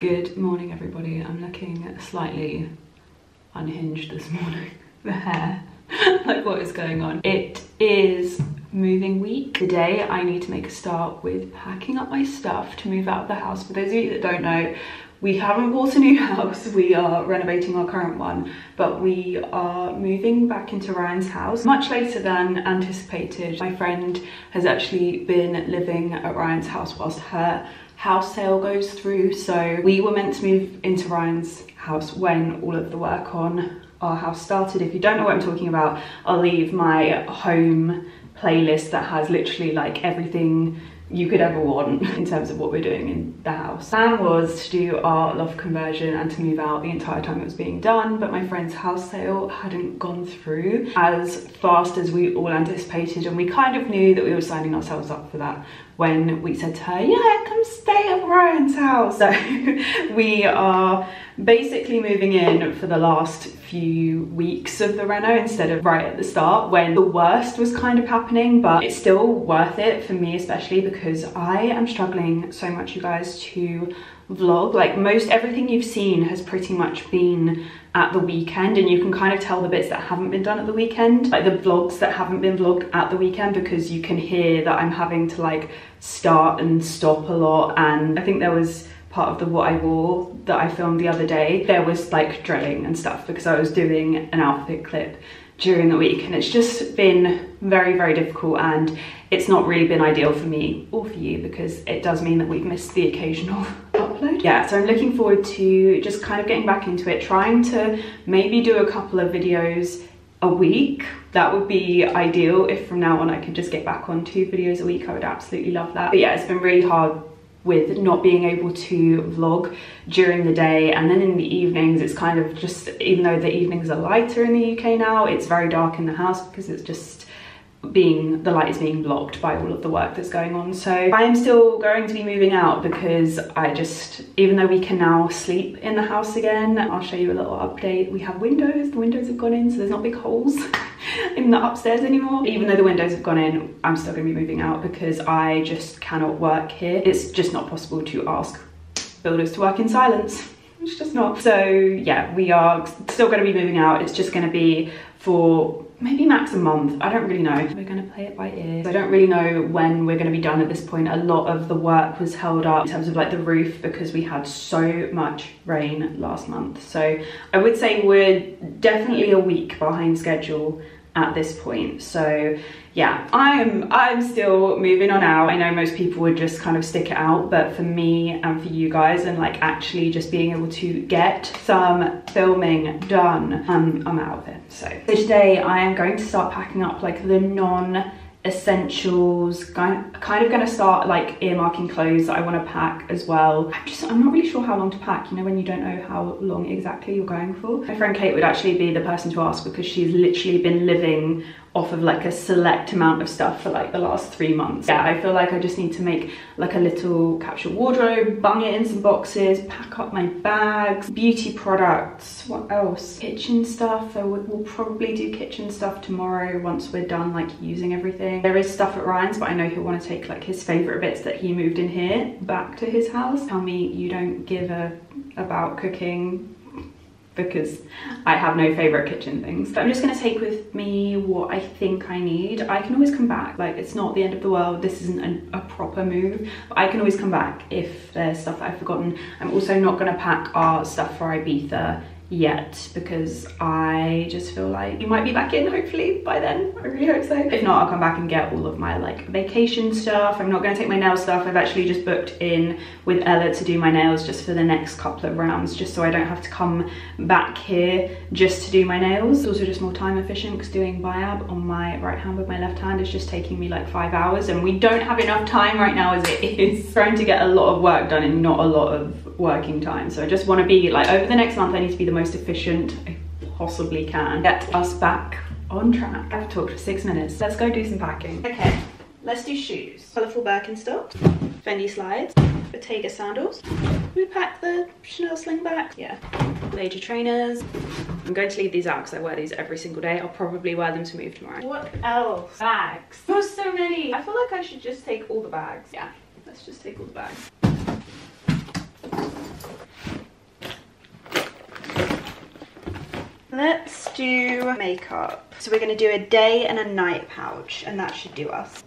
Good morning, everybody. I'm looking slightly unhinged this morning. The hair, like what is going on? It is moving week. Today I need to make a start with packing up my stuff to move out of the house. For those of you that don't know, we haven't bought a new house, we are renovating our current one, but we are moving back into Ryan's house much later than anticipated. My friend has actually been living at Ryan's house whilst her house sale goes through, so we were meant to move into Ryan's house when all of the work on our house started. If you don't know what I'm talking about, I'll leave my home playlist that has literally like everything you could ever want in terms of what we're doing in the house. Plan was to do our loft conversion and to move out the entire time it was being done, but my friend's house sale hadn't gone through as fast as we all anticipated, and we kind of knew that we were signing ourselves up for that when we said to her, yeah, come stay at Ryan's house. So we are basically moving in for the last few weeks of the reno instead of right at the start when the worst was kind of happening, but it's still worth it for me, especially because I am struggling so much, you guys, to vlog. Like, most everything you've seen has pretty much been at the weekend, and you can kind of tell the bits that haven't been done at the weekend, like the vlogs that haven't been vlogged at the weekend, because you can hear that I'm having to like start and stop a lot. And I think there was part of the what I wore that I filmed the other day, there was like drilling and stuff because I was doing an outfit clip during the week, and it's just been very difficult, and it's not really been ideal for me or for you, because it does mean that we've missed the occasional upload. Yeah, so I'm looking forward to just kind of getting back into it, trying to maybe do a couple of videos a week. That would be ideal if from now on I could just get back on 2 videos a week. I would absolutely love that. But yeah, it's been really hard with not being able to vlog during the day, and then in the evenings it's kind of just, even though the evenings are lighter in the UK now, it's very dark in the house because it's just being, the light is being blocked by all of the work that's going on. So I am still going to be moving out because I just, even though we can now sleep in the house again, I'll show you a little update. We have windows, the windows have gone in, so there's not big holes in the upstairs anymore. Even though the windows have gone in, I'm still gonna be moving out because I just cannot work here. It's just not possible to ask builders to work in silence. It's just not. So yeah, we are still gonna be moving out. It's just gonna be for maybe max a month, I don't really know. We're gonna play it by ear. I don't really know when we're gonna be done at this point. A lot of the work was held up in terms of like the roof because we had so much rain last month. So I would say we're definitely a week behind schedule at this point. So yeah, I'm still moving on out. I know most people would just kind of stick it out, but for me and for you guys, and like actually just being able to get some filming done, I'm out of it. So today I am going to start packing up like the non-essentials, kind of going to start like earmarking clothes that I want to pack as well. I'm not really sure how long to pack, you know, when you don't know how long exactly you're going for. My friend Kate would actually be the person to ask because she's literally been living off of like a select amount of stuff for like the last 3 months. Yeah, I feel like I just need to make like a little capsule wardrobe, bung it in some boxes, pack up my bags, beauty products, what else? Kitchen stuff. We'll probably do kitchen stuff tomorrow once we're done like using everything. There is stuff at Ryan's, but I know he'll want to take like his favourite bits that he moved in here back to his house. Tell me you don't give a about cooking, because I have no favourite kitchen things. But I'm just gonna take with me what I think I need. I can always come back, like it's not the end of the world, this isn't a proper move, but I can always come back if there's stuff that I've forgotten. I'm also not gonna pack our stuff for Ibiza yet, because I just feel like you might be back in hopefully by then. I really hope so. If not, I'll come back and get all of my like vacation stuff. I'm not going to take my nail stuff. I've actually just booked in with Ella to do my nails just for the next couple of rounds, just so I don't have to come back here just to do my nails. It's also just more time efficient because doing biab on my right hand with my left hand is just taking me like 5 hours, and we don't have enough time right now as it is. Trying to get a lot of work done in not a lot of working time. So I just want to be like, over the next month I need to be the most efficient I possibly can. Get us back on track. I've talked for 6 minutes. Let's go do some packing. Okay, let's do shoes. Colourful Birkenstock, Fendi slides, Bottega sandals. We pack the Chanel slingback. Yeah, Veja trainers. I'm going to leave these out because I wear these every single day. I'll probably wear them to move tomorrow. What else? Bags. There's so many. I feel like I should just take all the bags. Yeah, let's just take all the bags. Let's do makeup. So we're going to do a day and a night pouch, and that should do us.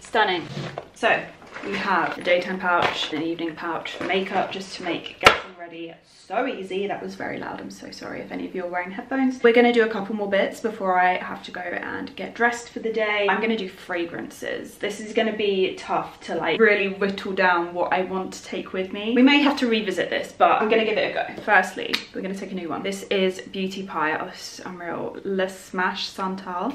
Stunning. So we have a daytime pouch, an evening pouch, makeup, just to make getting ready so easy. That was very loud. I'm so sorry if any of you are wearing headphones. We're going to do a couple more bits before I have to go and get dressed for the day. I'm going to do fragrances. This is going to be tough to like really whittle down what I want to take with me. We may have to revisit this, but I'm going to give it a go. Firstly, we're going to take a new one. This is Beauty Pie. Oh, this is unreal. Le Smash Santal.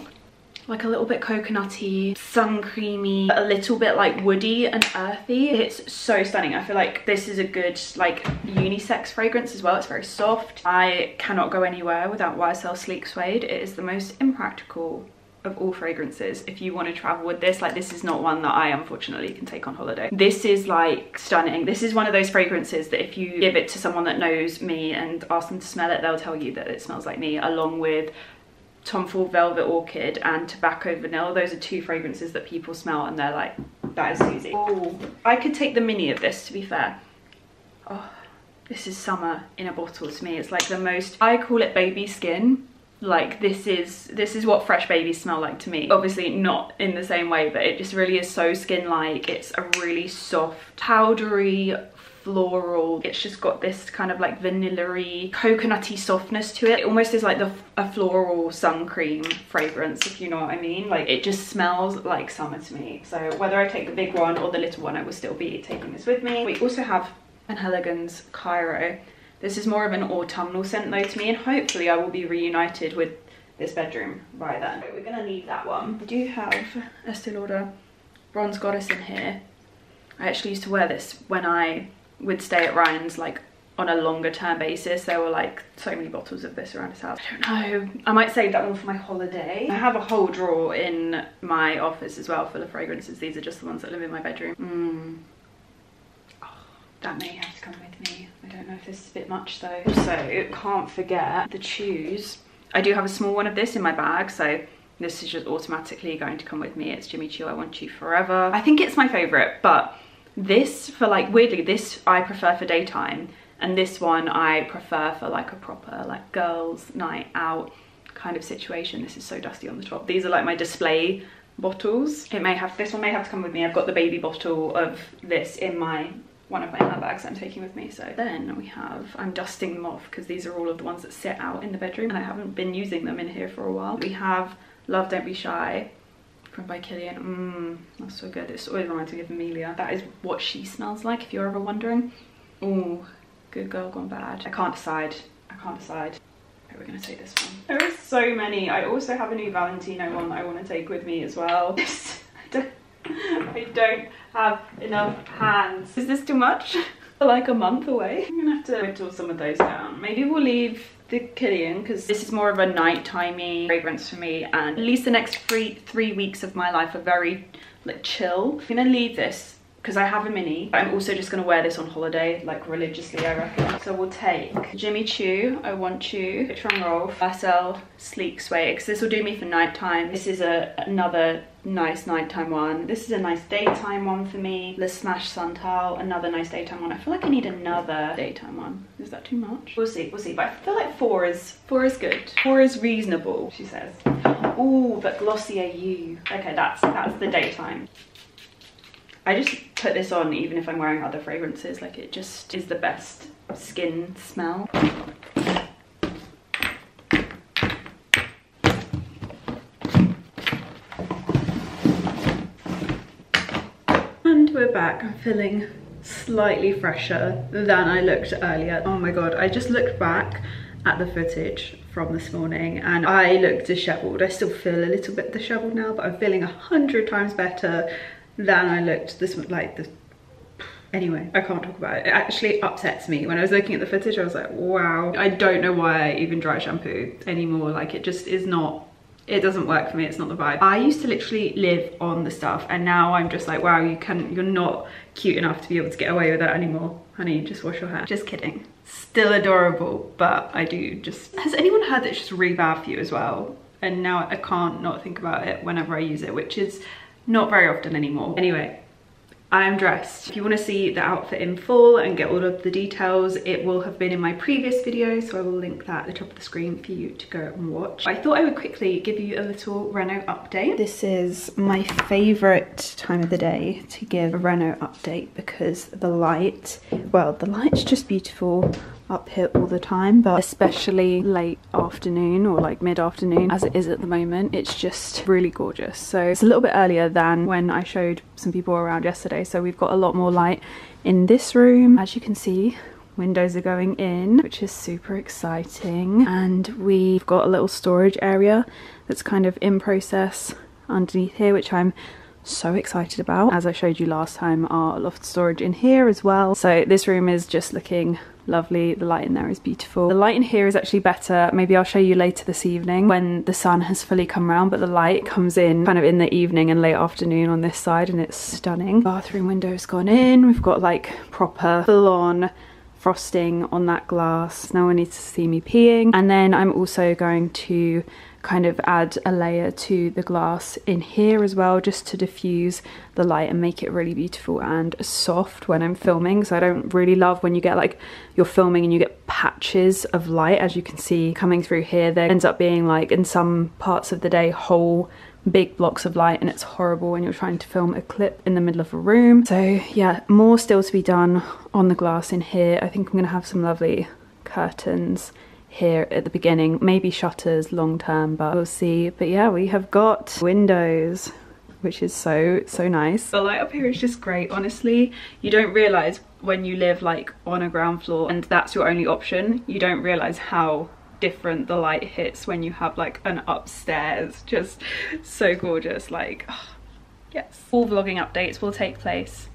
Like a little bit coconutty, sun creamy, a little bit like woody and earthy. It's so stunning. I feel like this is a good like unisex fragrance as well. It's very soft. I cannot go anywhere without YSL Sleek Suede. It is the most impractical of all fragrances. If you want to travel with this, like this is not one that I unfortunately can take on holiday. This is like stunning. This is one of those fragrances that if you give it to someone that knows me and ask them to smell it, they'll tell you that it smells like me, along with Tom Ford Velvet Orchid and Tobacco Vanilla. Those are two fragrances that people smell and they're like, that is Susie. Oh, I could take the mini of this, to be fair. Oh, this is summer in a bottle to me. It's like the most, I call it baby skin. Like this is what fresh babies smell like to me. Obviously not in the same way, but it just really is so skin-like. It's a really soft, powdery, floral. It's just got this kind of like vanilla-y, coconutty softness to it. It almost is like a floral sun cream fragrance, if you know what I mean. Like it just smells like summer to me. So whether I take the big one or the little one, I will still be taking this with me. We also have Penhaligons Cairo. This is more of an autumnal scent though to me, and hopefully I will be reunited with this bedroom by then. We're gonna leave that one. I do have Estée Lauder Bronze Goddess in here. I actually used to wear this when I would stay at Ryan's, like on a longer term basis. There were like so many bottles of this around his house. I don't know, I might save that one for my holiday. I have a whole drawer in my office as well full of fragrances. These are just the ones that live in my bedroom. Oh, that may have to come with me. I don't know if this is a bit much though. Also, can't forget the chews. I do have a small one of this in my bag, so this is just automatically going to come with me. It's Jimmy Choo, I Want You Forever. I think it's my favorite, but this, for like, weirdly, this I prefer for daytime, and this one I prefer for like a proper like girls night out kind of situation. This is so dusty on the top. These are like my display bottles. This one may have to come with me. I've got the baby bottle of this in one of my handbags that I'm taking with me. So then we have, I'm dusting them off because these are all of the ones that sit out in the bedroom and I haven't been using them in here for a while. We have Love Don't Be Shy by Killian. That's so good. It's always reminds me of Amelia. That is what she smells like, if you're ever wondering. Oh, Good Girl Gone Bad. I can't decide. We're gonna take this one. There are so many. I also have a new Valentino one that I want to take with me as well. I don't have enough hands. Is this too much? For like a month away. I'm gonna have to whittle some of those down. Maybe we'll leave the Killian, because this is more of a night-timey fragrance for me, and at least the next three weeks of my life are very like chill. I'm gonna leave this because I have a mini. I'm also just gonna wear this on holiday, like religiously, I reckon. So we'll take Jimmy Choo, I Want You, Victor & Rolf, YSL Sleek Suede, because this will do me for nighttime. This is another nice nighttime one. This is a nice daytime one for me. Le Smash Santal, another nice daytime one. I feel like I need another daytime one. Is that too much? We'll see. But I feel like four is good. Four is reasonable, she says. Ooh, but Glossier U. Okay, that's the daytime. I just put this on even if I'm wearing other fragrances. Like it just is the best skin smell. And we're back. I'm feeling slightly fresher than I looked earlier. Oh my god, I just looked back at the footage from this morning and I look disheveled. I still feel a little bit disheveled now, but I'm feeling 100 times better than I looked this one, like the... Anyway, I can't talk about it. It actually upsets me. When I was looking at the footage, I was like, wow. I don't know why I even dry shampoo anymore. Like it just is not it doesn't work for me. It's not the vibe. I used to literally live on the stuff, and now I'm just like, wow, you're not cute enough to be able to get away with that anymore. Honey, just wash your hair. Just kidding. Still adorable, but I do just... Has anyone heard that it's just really bad for you as well? And now I can't not think about it whenever I use it, which is not very often anymore. Anyway, I am dressed. If you want to see the outfit in full and get all of the details, it will have been in my previous video, so I will link that at the top of the screen for you to go and watch. I thought I would quickly give you a little reno update. This is my favourite time of the day to give a reno update because the light, well, the light's just beautiful up here all the time, but especially late afternoon or like mid-afternoon as it is at the moment, it's just really gorgeous. So it's a little bit earlier than when I showed some people around yesterday, so we've got a lot more light in this room. As you can see, windows are going in, which is super exciting, and we've got a little storage area that's kind of in process underneath here, which I'm so excited about. As I showed you last time, our loft storage in here as well. So this room is just looking lovely. The light in there is beautiful. The light in here is actually better. Maybe I'll show you later this evening when the sun has fully come round, but the light comes in kind of in the evening and late afternoon on this side, and it's stunning. Bathroom window's gone in. We've got like proper full-on frosting on that glass. No one needs to see me peeing. And then I'm also going to kind of add a layer to the glass in here as well, just to diffuse the light and make it really beautiful and soft when I'm filming. So I don't really love when you get like, you're filming and you get patches of light, as you can see coming through here. There ends up being like, in some parts of the day, whole big blocks of light, and it's horrible when you're trying to film a clip in the middle of a room. So yeah, more still to be done on the glass in here. I think I'm gonna have some lovely curtains here at the beginning, maybe shutters long term, but we'll see. But yeah, we have got windows, which is so nice. The light up here is just great, honestly. You don't realize when you live like on a ground floor and that's your only option, you don't realize how different the light hits when you have like an upstairs. Just so gorgeous, like, oh, yes. All vlogging updates will take place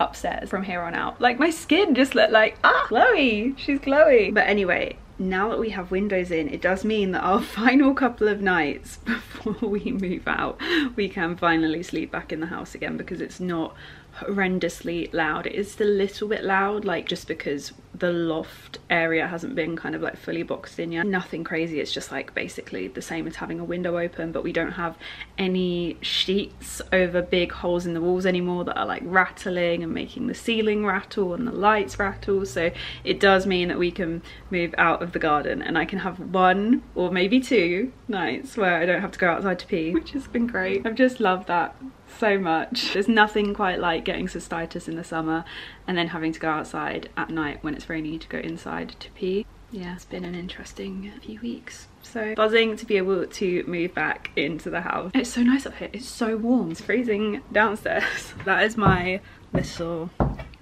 upstairs from here on out. Like my skin just looked like, ah, glowy, she's glowy. But anyway, now that we have windows in, it does mean that our final couple of nights before we move out, we can finally sleep back in the house again, because it's not horrendously loud. It is still a little bit loud, like just because the loft area hasn't been kind of like fully boxed in yet. Nothing crazy, it's just like basically the same as having a window open, but we don't have any sheets over big holes in the walls anymore that are like rattling and making the ceiling rattle and the lights rattle. So it does mean that we can move out of the garden and I can have one or maybe two nights where I don't have to go outside to pee, which has been great. I've just loved that so much. There's nothing quite like getting cystitis in the summer and then having to go outside at night when it's rainy to go inside to pee. Yeah, it's been an interesting few weeks. So buzzing to be able to move back into the house. It's so nice up here. It's so warm. It's freezing downstairs. That is my little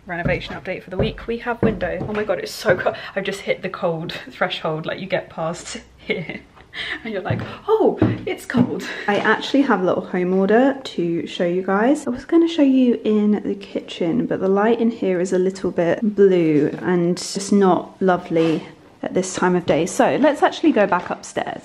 renovation update for the week. We have window. Oh my god, it's so cold. I've just hit the cold threshold, like you get past here and you're like, oh, it's cold. I actually have a little home order to show you guys. I was going to show you in the kitchen, but the light in here is a little bit blue and just not lovely at this time of day. So let's actually go back upstairs.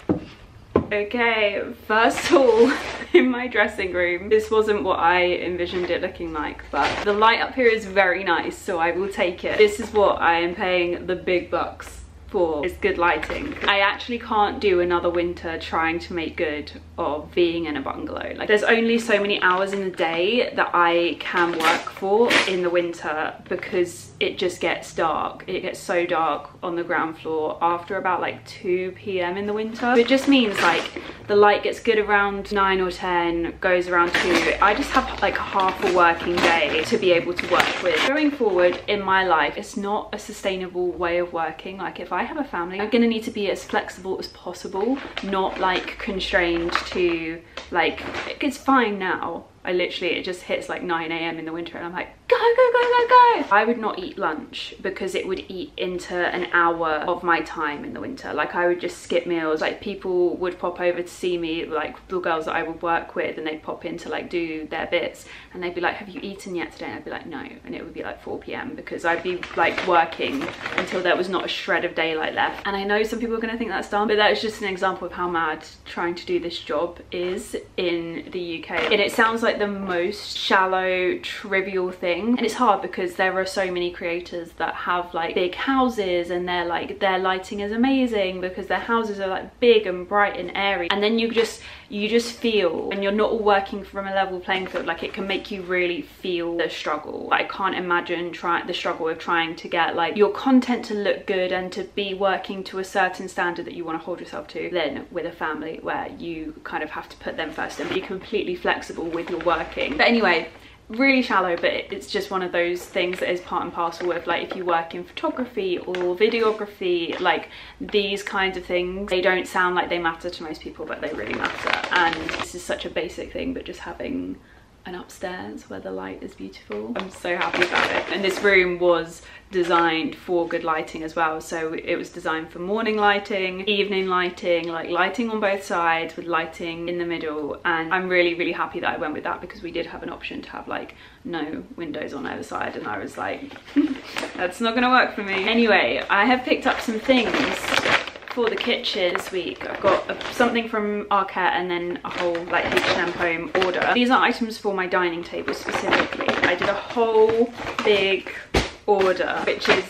Okay, first haul in my dressing room. This wasn't what I envisioned it looking like, but the light up here is very nice, so I will take it. This is what I am paying the big bucks. It's good lighting. I actually can't do another winter trying to make good of being in a bungalow. Like, there's only so many hours in the day that I can work for in the winter, because it just gets dark. It gets so dark on the ground floor after about like 2 p.m. in the winter. It just means like the light gets good around 9 or 10, goes around 2. I just have like half a working day to be able to work with. Going forward in my life, it's not a sustainable way of working. Like, if I have a family, I'm gonna need to be as flexible as possible, not like constrained to like, it's fine now, I literally, it just hits like 9 AM in the winter and I'm like, go, go, go, go, go. I would not eat lunch because it would eat into an hour of my time in the winter. Like I would just skip meals. Like people would pop over to see me, like the girls that I would work with, and they'd pop in to like do their bits and they'd be like, have you eaten yet today? And I'd be like, no. And it would be like 4 PM because I'd be like working until there was not a shred of daylight left. And I know some people are gonna think that's dumb, but that is just an example of how mad trying to do this job is in the UK. And it sounds like the most shallow, trivial thing, and it's hard because there are so many creators that have like big houses and they're like, their lighting is amazing because their houses are like big and bright and airy, and then you just feel, and you're not all working from a level playing field, like it can make you really feel the struggle. Like, I can't imagine the struggle of trying to get like your content to look good and to be working to a certain standard that you want to hold yourself to, then with a family where you kind of have to put them first and be completely flexible with your working. But anyway, really shallow, but it's just one of those things that is part and parcel with like, if you work in photography or videography, like these kinds of things, they don't sound like they matter to most people, but they really matter. And this is such a basic thing, but just having an upstairs where the light is beautiful, I'm so happy about it. And this room was designed for good lighting as well, so it was designed for morning lighting, evening lighting, like lighting on both sides with lighting in the middle. And I'm really happy that I went with that, because we did have an option to have like no windows on either side, and I was like, that's not gonna work for me. Anyway, I have picked up some things for the kitchen this week. I've got something from Arket and then a whole like H&M home order. These are items for my dining table specifically. I did a whole big order, which is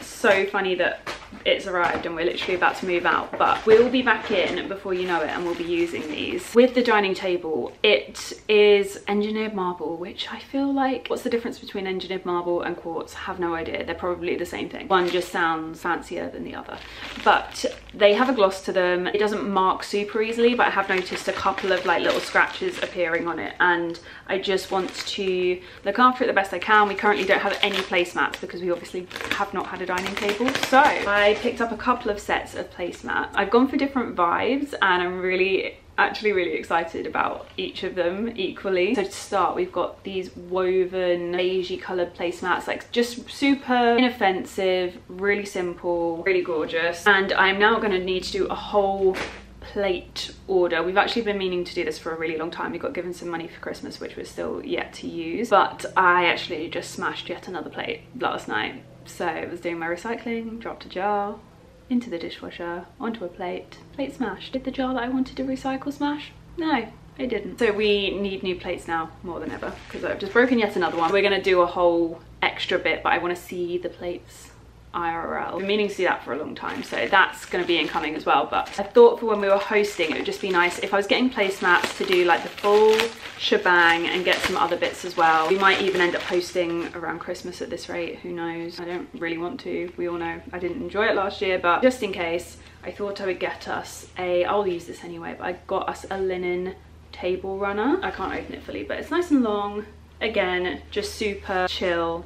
so funny that it's arrived and we're literally about to move out, but we'll be back in before you know it and we'll be using these. With the dining table, it is engineered marble, which I feel like, what's the difference between engineered marble and quartz? Have no idea. They're probably the same thing. One just sounds fancier than the other, but they have a gloss to them. It doesn't mark super easily, but I have noticed a couple of like little scratches appearing on it, and I just want to look after it the best I can. We currently don't have any placemats because we obviously have not had a dining table, so I picked up a couple of sets of placemats. I've gone for different vibes and I'm really excited about each of them equally. So to start, we've got these woven beigey coloured placemats, like just super inoffensive, really simple, really gorgeous. And I'm now going to need to do a whole plate order. We've actually been meaning to do this for a really long time. We got given some money for Christmas, which we're still yet to use, but I actually just smashed yet another plate last night. So I was doing my recycling, dropped a jar into the dishwasher, onto a plate, plate smashed. Did the jar that I wanted to recycle smash? No, it didn't. So we need new plates now more than ever, because I've just broken yet another one. We're going to do a whole extra bit, but I want to see the plates IRL. I've been meaning to see that for a long time, so that's going to be incoming as well. But I thought for when we were hosting, it would just be nice if I was getting placemats to do like the full shebang and get some other bits as well. We might even end up hosting around Christmas at this rate, who knows. I don't really want to, we all know I didn't enjoy it last year, but just in case, I thought I would get us a, I'll use this anyway, but I got us a linen table runner. I can't open it fully, but it's nice and long, again just super chill,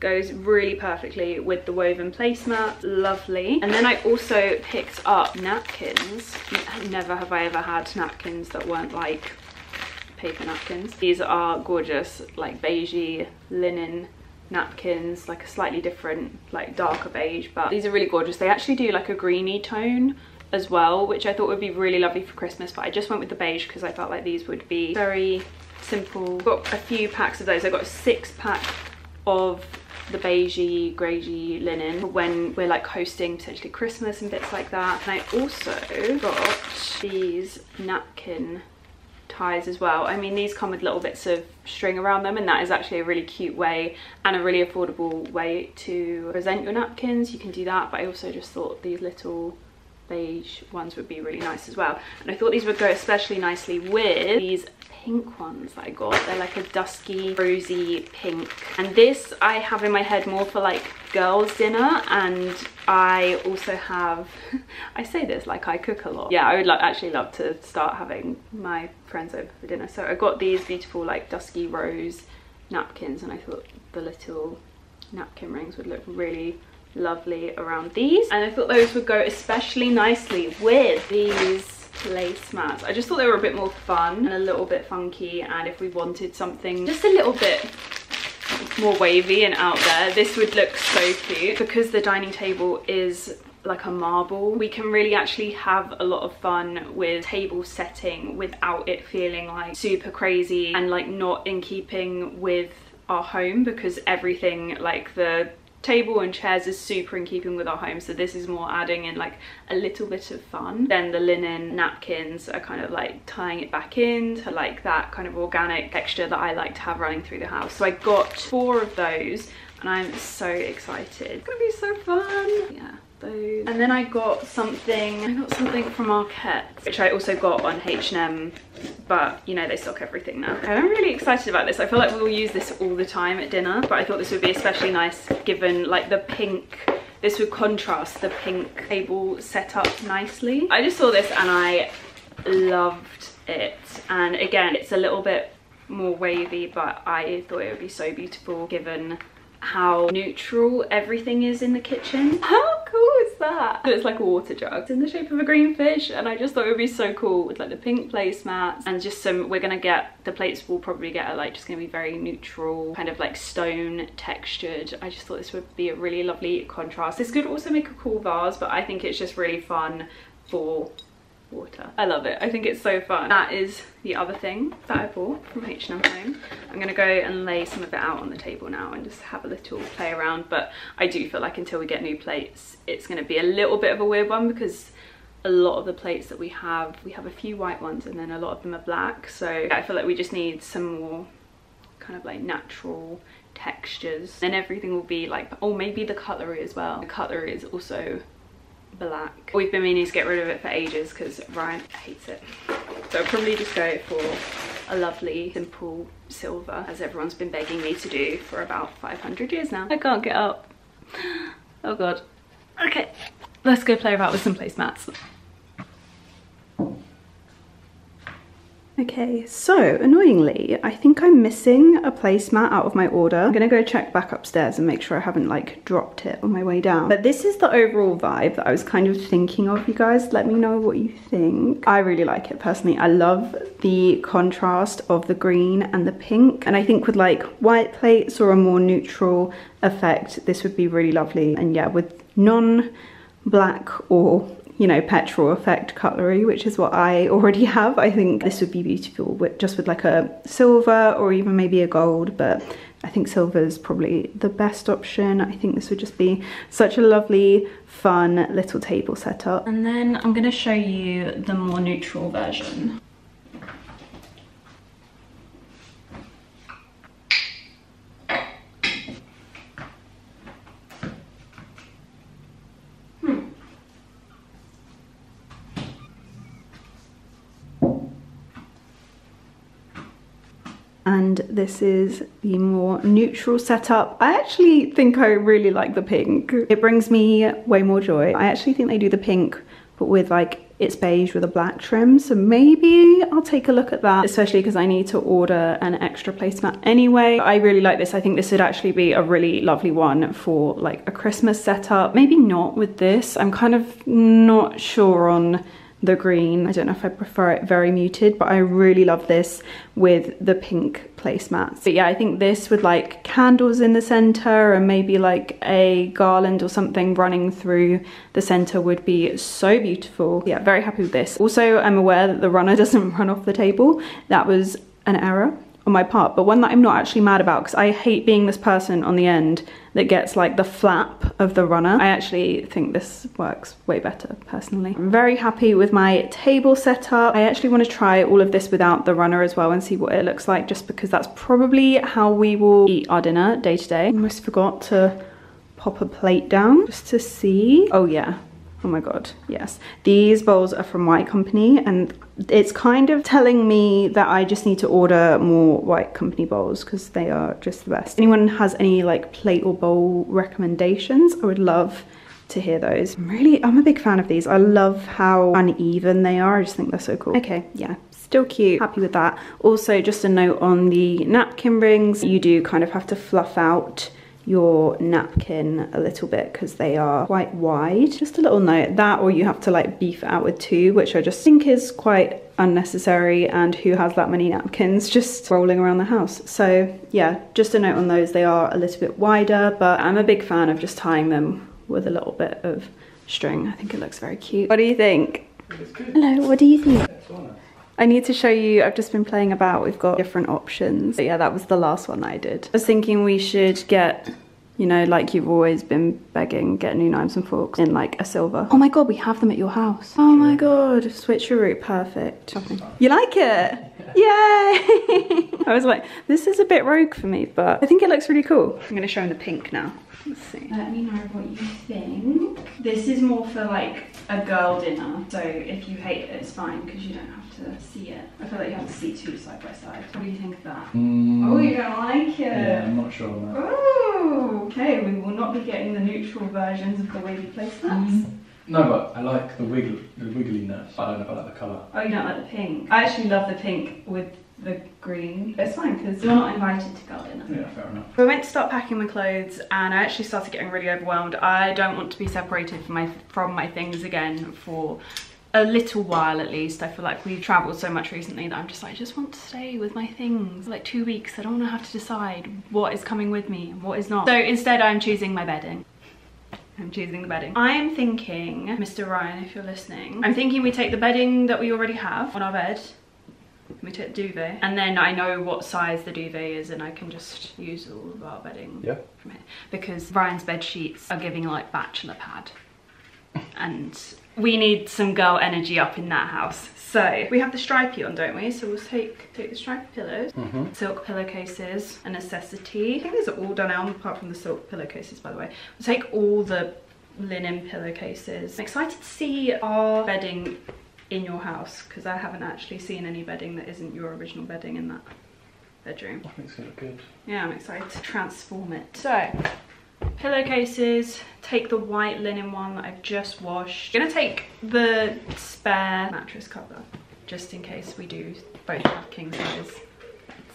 goes really perfectly with the woven placemat, lovely. And then I also picked up napkins. Never have I ever had napkins that weren't like paper napkins. These are gorgeous, like beigey linen napkins, like a slightly different, like darker beige, but these are really gorgeous. They actually do like a greeny tone as well, which I thought would be really lovely for Christmas, but I just went with the beige because I felt like these would be very simple. Got a few packs of those. I got a 6-pack of the beigey, grey linen when we're like hosting potentially Christmas and bits like that. And I also got these napkin ties as well. I mean, these come with little bits of string around them, and that is actually a really cute way and a really affordable way to present your napkins. You can do that, but I also just thought these little beige ones would be really nice as well. And I thought these would go especially nicely with these pink ones that I got. They're like a dusky rosy pink, and this I have in my head more for like girls dinner. And I also have I say this like I cook a lot. Yeah, I would actually love to start having my friends over for dinner. So I got these beautiful like dusky rose napkins, and I thought the little napkin rings would look really lovely around these, and I thought those would go especially nicely with these lace mats. I just thought they were a bit more fun and a little bit funky, and if we wanted something just a little bit more wavy and out there, this would look so cute. Because the dining table is like a marble, we can really actually have a lot of fun with table setting without it feeling like super crazy and like not in keeping with our home, because everything, like the table and chairs, is super in keeping with our home. So this is more adding in like a little bit of fun. Then the linen napkins are kind of like tying it back in to like that kind of organic texture that I like to have running through the house. So I got 4 of those and I'm so excited. It's gonna be so fun. Yeah, those. And then I got something, from Arket, which I also got on H&M, but you know, they stock everything now. I'm really excited about this. I feel like we will use this all the time at dinner, but I thought this would be especially nice given like the pink. This would contrast the pink table setup nicely. I just saw this and I loved it. And again, it's a little bit more wavy, but I thought it would be so beautiful given how neutral everything is in the kitchen. How cool is that? So it's like a water jug. It's in the shape of a green fish, and I just thought it would be so cool with like the pink placemats and just some, we're gonna get, the plates will probably get are like just gonna be very neutral, kind of like stone textured. I just thought this would be a really lovely contrast. This could also make a cool vase, but I think it's just really fun for water. I love it. I think it's so fun. That is the other thing that I bought from H&M Home. I'm gonna go and lay some of it out on the table now and just have a little play around, but I do feel like until we get new plates, it's gonna be a little bit of a weird one, because a lot of the plates that we have a few white ones and then a lot of them are black. So I feel like we just need some more kind of like natural textures. Then everything will be like, oh, maybe the cutlery as well. The cutlery is also black. We've been meaning to get rid of it for ages because Ryan hates it, so I'll probably just go for a lovely simple silver, as everyone's been begging me to do for about 500 years now. I can't get up. Oh god. Okay, let's go play about with some placemats. Okay, so annoyingly, I think I'm missing a placemat out of my order. I'm gonna go check back upstairs and make sure I haven't like dropped it on my way down. But this is the overall vibe that I was kind of thinking of, you guys. Let me know what you think. I really like it personally. I love the contrast of the green and the pink. And I think with like white plates or a more neutral effect, this would be really lovely. And yeah, with non-black or, you know, petrol effect cutlery, which is what I already have, I think this would be beautiful with just with like a silver or even maybe a gold, but I think silver is probably the best option. I think this would just be such a lovely, fun little table setup. And then I'm gonna show you the more neutral version. And this is the more neutral setup. I actually think I really like the pink. It brings me way more joy. I actually think they do the pink, but with like, it's beige with a black trim. So maybe I'll take a look at that, especially because I need to order an extra placemat anyway. I really like this. I think this would actually be a really lovely one for like a Christmas setup. Maybe not with this. I'm kind of not sure on the green. I don't know if I prefer it very muted, but I really love this with the pink placemats. But yeah, I think this with like candles in the center and maybe like a garland or something running through the center would be so beautiful. Yeah, very happy with this. Also, I'm aware that the runner doesn't run off the table. That was an error on my part, but one that I'm not actually mad about, because I hate being this person on the end that gets like the flap of the runner. I actually think this works way better personally. I'm very happy with my table setup. I actually want to try all of this without the runner as well and see what it looks like, just because that's probably how we will eat our dinner day to day. I almost forgot to pop a plate down just to see. Oh yeah. Oh my god, yes. These bowls are from White Company, and it's kind of telling me that I just need to order more White Company bowls because they are just the best. Anyone has any like plate or bowl recommendations, I would love to hear those. I'm a big fan of these. I love how uneven they are. I just think they're so cool. Okay, yeah. Still cute, happy with that. Also, just a note on the napkin rings, you do kind of have to fluff out your napkin a little bit because they are quite wide. Just a little note that, or you have to like beef it out with two, which I just think is quite unnecessary, and who has that many napkins just rolling around the house? So yeah, just a note on those. They are a little bit wider, but I'm a big fan of just tying them with a little bit of string. I think it looks very cute. What do you think? Hello, what do you think? I need to show you, I've just been playing about, we've got different options. But yeah, that was the last one that I did. I was thinking we should get, you know, like you've always been begging, get new knives and forks in like a silver. Oh my God, we have them at your house. Oh my God, switcheroo, perfect. You like it? Yay! I was like, this is a bit rogue for me, but I think it looks really cool. I'm gonna show him the pink now. Let's see. Let me know what you think. This is more for like a girl dinner, so if you hate it, it's fine because you don't have to see it. I feel like you have to see two side by side. What do you think of that? Oh, you don't like it? Yeah, I'm not sure on that. Oh, okay, we will not be getting the neutral versions of the wavy placemats. No, but I like the wiggliness. I don't know if I like the colour. Oh, you don't like the pink? I actually love the pink with the green. It's fine because you're not invited to go dinner. Yeah, fair enough. We went to start packing my clothes and I actually started getting really overwhelmed. I don't want to be separated from my things again for a little while at least. I feel like we've traveled so much recently that I'm just like, I just want to stay with my things for like 2 weeks. I don't want to have to decide what is coming with me and what is not. So instead I'm choosing my bedding. I'm choosing the bedding. I am thinking, Mr. Ryan, if you're listening, I'm thinking we take the bedding that we already have on our bed. We take the duvet, and then I know what size the duvet is and I can just use all of our bedding from here, because Ryan's bed sheets are giving like bachelor pad and we need some girl energy up in that house. So we have the stripy on, don't we? So we'll take the stripy pillows, silk pillowcases, a necessity. I think these are all Dunelm apart from the silk pillowcases, by the way. We'll take all the linen pillowcases. I'm excited to see our bedding in your house because I haven't actually seen any bedding that isn't your original bedding in that bedroom. I think it's gonna look good. Yeah, I'm excited to transform it. So pillowcases, take the white linen one that I've just washed. I'm gonna take the spare mattress cover just in case we do both have king size.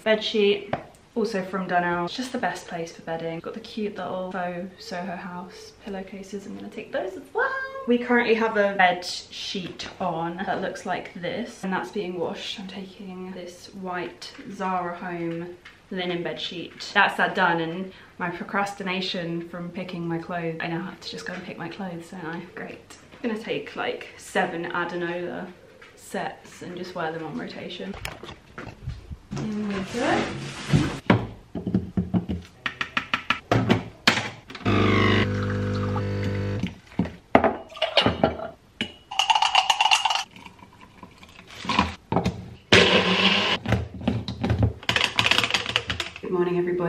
Bed sheet, also from Dunelm. It's just the best place for bedding. Got the cute little Soho House pillowcases. I'm gonna take those as well. We currently have a bed sheet on that looks like this, and that's being washed. I'm taking this white Zara Home linen bed sheet. That's that done, and my procrastination from picking my clothes, I now have to just go and pick my clothes, don't I? Great. I'm gonna take like 7 Adanola sets and just wear them on rotation. In we go.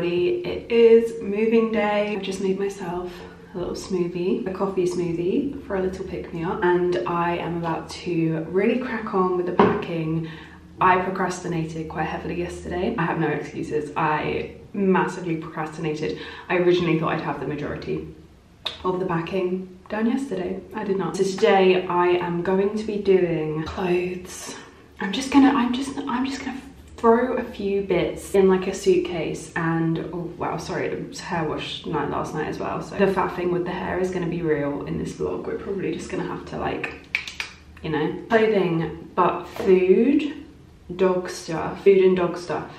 It is moving day. I've just made myself a little smoothie, a coffee smoothie for a little pick-me-up, and I am about to really crack on with the packing. I procrastinated quite heavily yesterday. I have no excuses. I massively procrastinated. I originally thought I'd have the majority of the packing done yesterday. I did not. So today I am going to be doing clothes. I'm just gonna throw a few bits in like a suitcase, and oh wow, sorry, it was hair wash night last night as well, so the faffing with the hair is going to be real in this vlog. We're probably just going to have to, like, you know, clothing, but food, dog stuff, food and dog stuff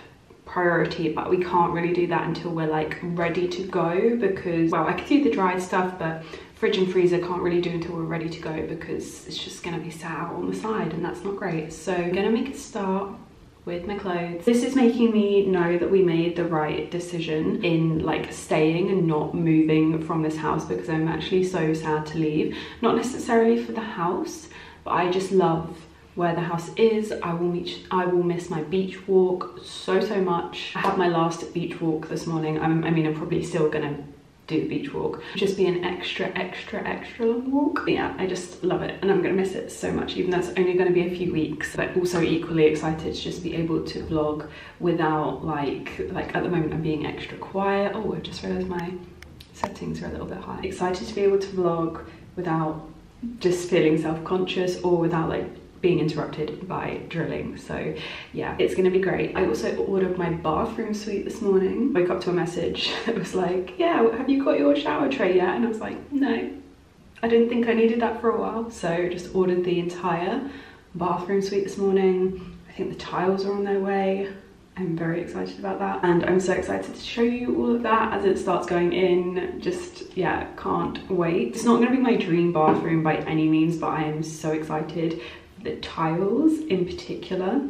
priority, but we can't really do that until we're like ready to go, because, well, I could do the dried stuff, but fridge and freezer can't really do until we're ready to go because it's just going to be sat on the side and that's not great. So I'm going to make a start with my clothes. This is making me know that we made the right decision in like staying and not moving from this house, because I'm actually so sad to leave. Not necessarily for the house, but I just love where the house is. I will miss my beach walk so much. I had my last beach walk this morning. I'm probably still gonna do the beach walk, just be an extra long walk. But yeah, I just love it and I'm gonna miss it so much, even though it's only gonna be a few weeks. But also equally excited to just be able to vlog without like at the moment I'm being extra quiet. Oh, I just realized my settings are a little bit high. Excited to be able to vlog without just feeling self-conscious or without like being interrupted by drilling. So yeah, it's gonna be great. I also ordered my bathroom suite this morning. Woke up to a message that was like, yeah, have you got your shower tray yet? And I was like, no, I didn't think I needed that for a while. So just ordered the entire bathroom suite this morning. I think the tiles are on their way. I'm very excited about that, and I'm so excited to show you all of that as it starts going in. Just, yeah, can't wait. It's not going to be my dream bathroom by any means, but I am so excited for the tiles in particular.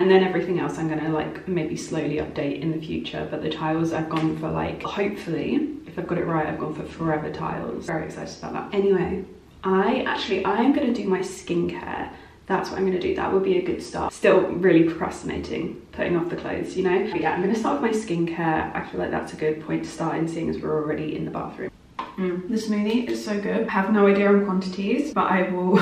And then everything else I'm going to like maybe slowly update in the future, but the tiles I've gone for, like, hopefully, if I've got it right, I've gone for forever tiles. Very excited about that. Anyway, I am going to do my skincare. That's what I'm going to do. That would be a good start. Still really procrastinating, putting off the clothes, you know? But yeah, I'm going to start with my skincare. I feel like that's a good point to start in, seeing as we're already in the bathroom. The smoothie is so good. I have no idea on quantities, but I will...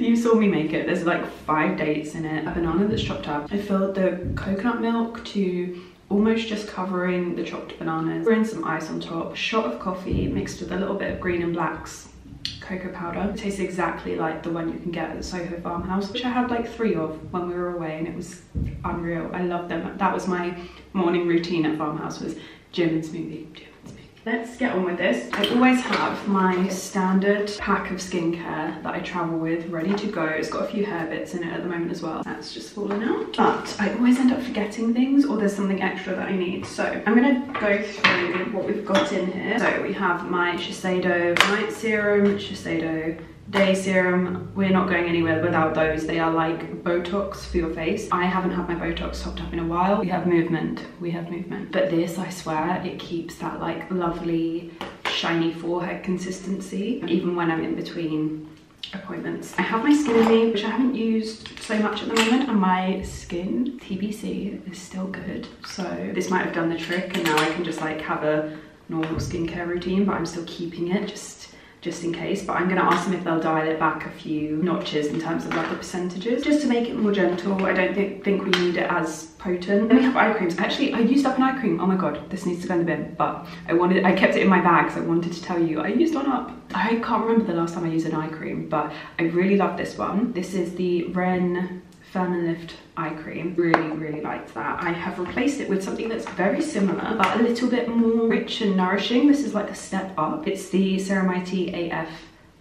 You saw me make it. There's like 5 dates in it. A banana that's chopped up. I filled the coconut milk to almost just covering the chopped bananas. Pour in some ice on top. A shot of coffee mixed with a little bit of Green and Blacks cocoa powder. It tastes exactly like the one you can get at the Soho Farmhouse, which I had like 3 of when we were away, and it was unreal. I love them. That was my morning routine at Farmhouse, was gym and smoothie, gym and smoothie. Let's get on with this. I always have my standard pack of skincare that I travel with ready to go. It's got a few hair bits in it at the moment as well. That's just fallen out. But I always end up forgetting things, or there's something extra that I need. So I'm going to go through what we've got in here. So we have my Shiseido Night Serum, Shiseido Day Serum. We're not going anywhere without those. They are like Botox for your face. I haven't had my Botox topped up in a while. We have movement. We have movement. But this, I swear, it keeps that like lovely shiny forehead consistency, even when I'm in between appointments. I have my Skinny, which I haven't used so much at the moment, and my Skin TBC is still good. So this might have done the trick, and now I can just like have a normal skincare routine, but I'm still keeping it just in case. But I'm going to ask them if they'll dial it back a few notches in terms of like the percentages, just to make it more gentle. I don't think we need it as potent. Then we have eye creams. Actually, I used up an eye cream. Oh my god, this needs to go in the bin, but I kept it in my bag, so I wanted to tell you I used one up. I can't remember the last time I used an eye cream, but I really love this one. This is the Ren Firm & Lift eye cream. Really liked that. I have replaced it with something that's very similar, but a little bit more rich and nourishing. This is like a step up. It's the Ceramide AF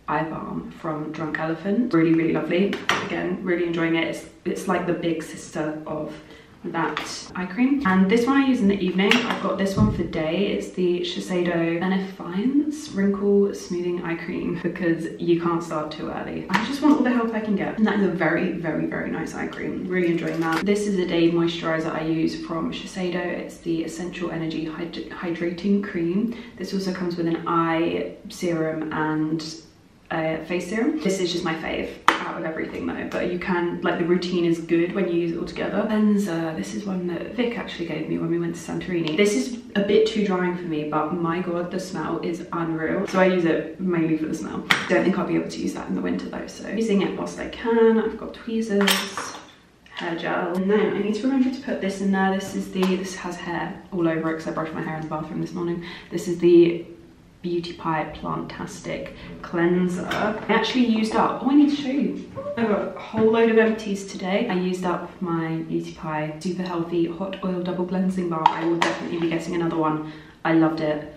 Eye Balm from Drunk Elephant. Really lovely. Again, really enjoying it. It's like the big sister of that eye cream. And this one I use in the evening. I've got this one for day. It's the Shiseido Benefiance Wrinkle Smoothing Eye Cream, because you can't start too early. I just want all the help I can get. And that is a very nice eye cream. Really enjoying that. This is a day moisturizer I use from Shiseido. It's the Essential Energy Hydrating Cream. This also comes with an eye serum and a face serum. This is just my fave out of everything though, but you can, like, the routine is good when you use it all together. Cleanser, this is one that Vic actually gave me when we went to Santorini. This is a bit too drying for me, but my god, the smell is unreal. So I use it mainly for the smell. Don't think I'll be able to use that in the winter though, so using it whilst I can. I've got tweezers, hair gel, and then I need to remember to put this in there. This has hair all over it because I brushed my hair in the bathroom this morning. This is the Beauty Pie Plantastic Cleanser. I actually used up, oh, I need to show you. I've got a whole load of empties today. I used up my Beauty Pie Super Healthy Hot Oil Double Cleansing Balm. I will definitely be getting another one. I loved it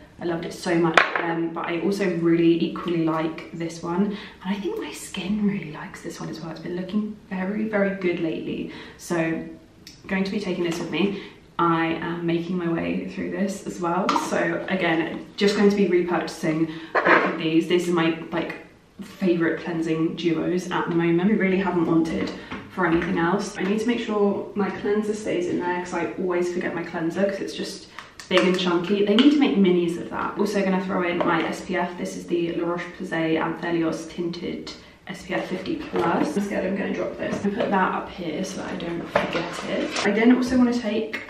so much. But I also really equally like this one. And I think my skin really likes this one as well. It's been looking very good lately. So I'm going to be taking this with me. I am making my way through this as well. So again, just going to be repurchasing both of these. This is my like favorite cleansing duos at the moment. I really haven't wanted for anything else. I need to make sure my cleanser stays in there because I always forget my cleanser because it's just big and chunky. They need to make minis of that. Also gonna throw in my SPF. This is the La Roche-Posay Anthelios Tinted SPF 50 Plus. I'm scared I'm gonna drop this. I put that up here so that I don't forget it. I then also want to take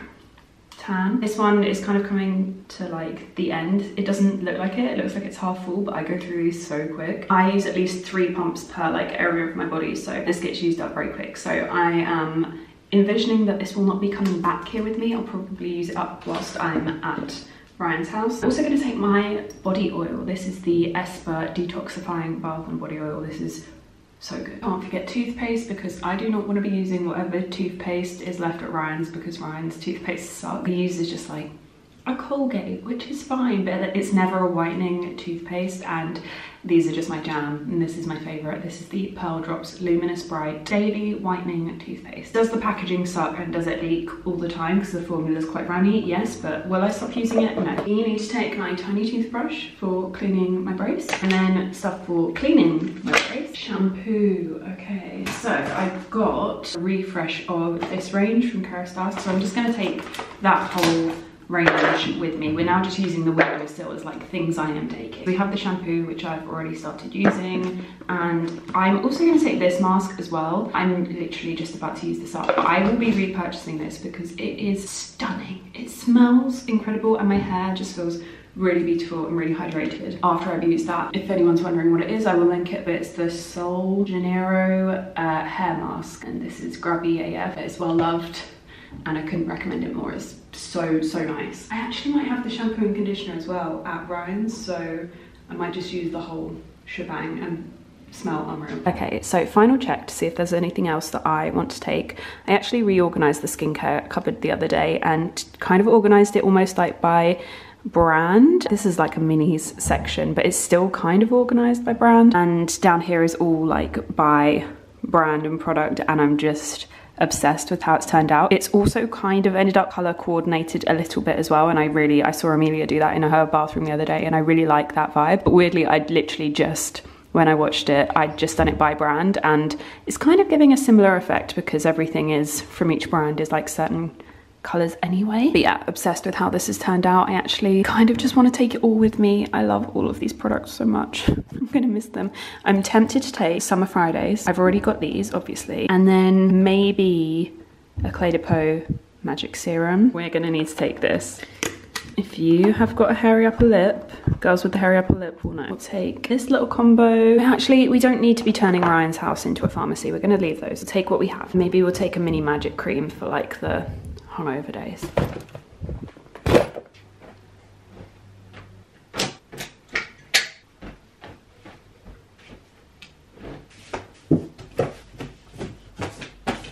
tan. This one is kind of coming to like the end. It doesn't look like it. It looks like it's half full, but I go through these so quick. I use at least 3 pumps per like area of my body, so this gets used up very quick. So I am envisioning that this will not be coming back here with me. I'll probably use it up whilst I'm at Ryan's house. I'm also going to take my body oil. This is the Espoir Detoxifying Bath and Body Oil. This is so good. Can't forget toothpaste, because I do not want to be using whatever toothpaste is left at Ryan's, because Ryan's toothpaste sucks. He uses just like a Colgate, which is fine, but it's never a whitening toothpaste, and these are just my jam, and this is my favorite. This is the Pearl Drops Luminous Bright Daily Whitening Toothpaste. Does the packaging suck and does it leak all the time because the formula is quite runny? Yes, but will I stop using it? No. You need to take my tiny toothbrush for cleaning my brace, and then stuff for cleaning my brace. Shampoo, okay. So I've got a refresh of this range from Kérastase, so I'm just gonna take that whole range with me. We're now just using the window still as like things I am taking. We have the shampoo, which I've already started using, and I'm also going to take this mask as well. I'm literally just about to use this up. I will be repurchasing this because it is stunning. It smells incredible and my hair just feels really beautiful and really hydrated after I've used that. If anyone's wondering what it is, I will link it, but it's the Sol Janeiro hair mask, and this is grubby AF. It's well loved and I couldn't recommend it more. It's so nice. I actually might have the shampoo and conditioner as well at Ryan's, so I might just use the whole shebang and smell unreal. Okay, so final check to see if there's anything else that I want to take. I actually reorganized the skincare cupboard the other day and kind of organized it almost like by brand. This is like a minis section, but it's still kind of organized by brand, and down here is all like by brand and product, and I'm just obsessed with how it's turned out. It's also kind of ended up color coordinated a little bit as well, and I saw Amelia do that in her bathroom the other day, and I really like that vibe. But weirdly, I'd literally just, when I watched it, I'd just done it by brand, and it's kind of giving a similar effect because everything is from each brand is like certain colors anyway. But yeah, obsessed with how this has turned out. I actually kind of just want to take it all with me. I love all of these products so much. I'm gonna miss them. I'm tempted to take Summer Fridays. I've already got these, obviously. And then maybe a Clé de Peau Magic Serum. We're gonna need to take this. If you have got a hairy upper lip, girls with the hairy upper lip will know. We'll take this little combo. Actually, we don't need to be turning Ryan's house into a pharmacy. We're gonna leave those. We'll take what we have. Maybe we'll take a mini magic cream for like the hungover days.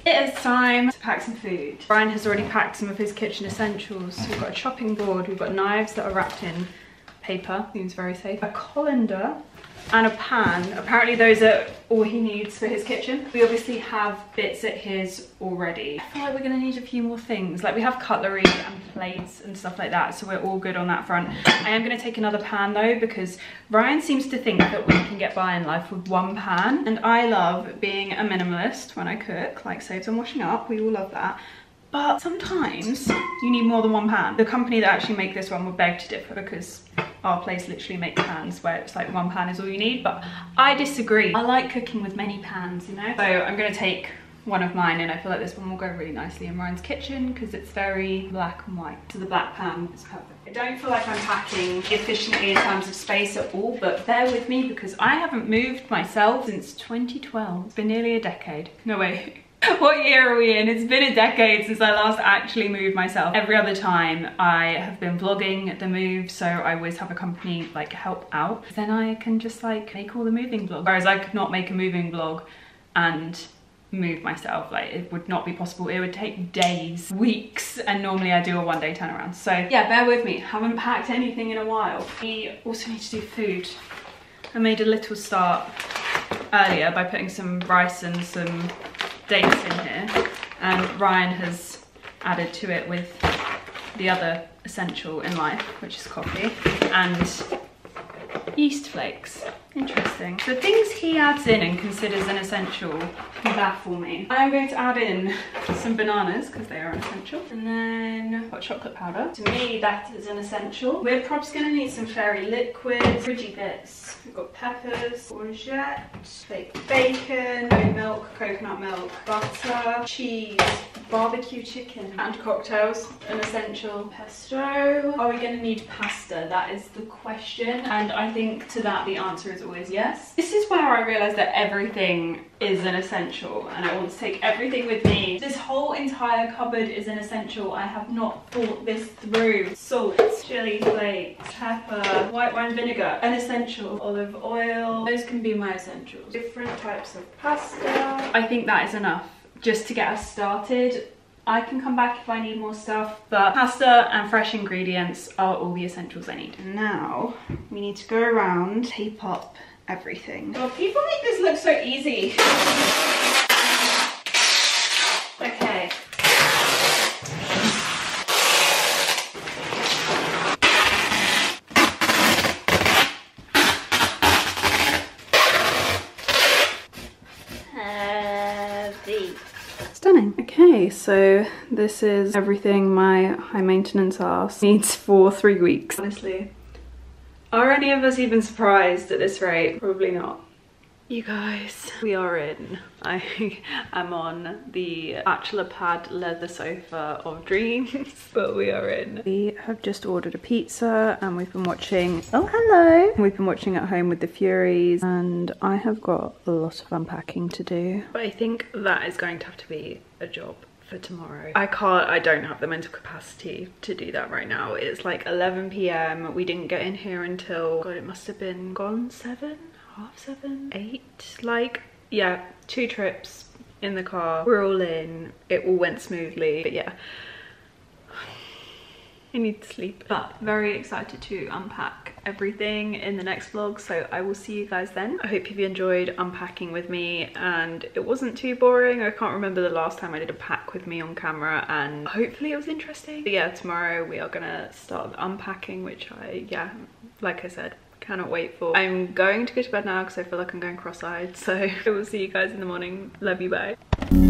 It is time to pack some food. Ryan has already packed some of his kitchen essentials. So we've got a chopping board, we've got knives that are wrapped in paper, seems very safe, a colander and a pan. Apparently those are all he needs for his kitchen. We obviously have bits at his already. I feel like we're gonna need a few more things. Like we have cutlery and plates and stuff like that, so we're all good on that front. I am gonna take another pan though, because Ryan seems to think that we can get by in life with one pan. And I love being a minimalist when I cook, like saves on washing up, we all love that. But sometimes you need more than one pan. The company that actually make this one will beg to differ, because our place literally makes pans where it's like one pan is all you need, but I disagree. I like cooking with many pans, you know? So I'm gonna take one of mine, and I feel like this one will go really nicely in Ryan's kitchen because it's very black and white. So the black pan is perfect. I don't feel like I'm packing efficiently in terms of space at all, but bear with me because I haven't moved myself since 2012. It's been nearly a decade. No way. What year are we in? It's been a decade since I last actually moved myself. Every other time I have been vlogging the move, so I always have a company like help out. Then I can just like make all the moving vlogs. Whereas I could not make a moving vlog and move myself. Like it would not be possible. It would take days, weeks, and normally I do a one-day turnaround. So yeah, bear with me. Haven't packed anything in a while. We also need to do food. I made a little start earlier by putting some rice and some dates in here, and Ryan has added to it with the other essential in life, which is coffee and yeast flakes. Interesting. The things he adds in and considers an essential baffle me. I'm going to add in some bananas because they are an essential, and then hot chocolate powder. To me, that is an essential. We're probably going to need some fairy liquids, fridgy bits. We've got peppers, courgette, baked bacon, no milk, coconut milk, butter, cheese, barbecue chicken and cocktails, an essential pesto. Are we going to need pasta? That is the question, and I think to that the answer is always yes. This is where I realised that everything is an essential and I want to take everything with me. This whole entire cupboard is an essential. I have not thought this through. Salt, chili flakes, pepper, white wine vinegar, an essential, olive oil. Those can be my essentials. Different types of pasta. I think that is enough just to get us started. I can come back if I need more stuff, but pasta and fresh ingredients are all the essentials I need. Now we need to go around, tape up everything. Well, people make this look so easy. Okay. Heavy. Stunning. Okay, so this is everything my high maintenance ass needs for 3 weeks. Honestly. Are any of us even surprised at this rate? Probably not. You guys, we are in. I am on the bachelor pad leather sofa of dreams, but we are in. We have just ordered a pizza and we've been watching, oh hello! We've been watching At Home with the Furies, and I have got a lot of unpacking to do. But I think that is going to have to be a job for tomorrow. I don't have the mental capacity to do that right now. It's like 11 p.m. We didn't get in here until, god, it must have been gone 7, half 7, 8, like, yeah, 2 trips in the car. We're all in, it all went smoothly, but yeah, I need to sleep. But very excited to unpack everything in the next vlog, so I will see you guys then. I hope you've enjoyed unpacking with me and it wasn't too boring. I can't remember the last time I did a pack with me on camera, and hopefully it was interesting. But yeah, tomorrow we are gonna start the unpacking, which yeah, like I said, cannot wait for. I'm going to go to bed now because I feel like I'm going cross-eyed, so I will see you guys in the morning. Love you, bye.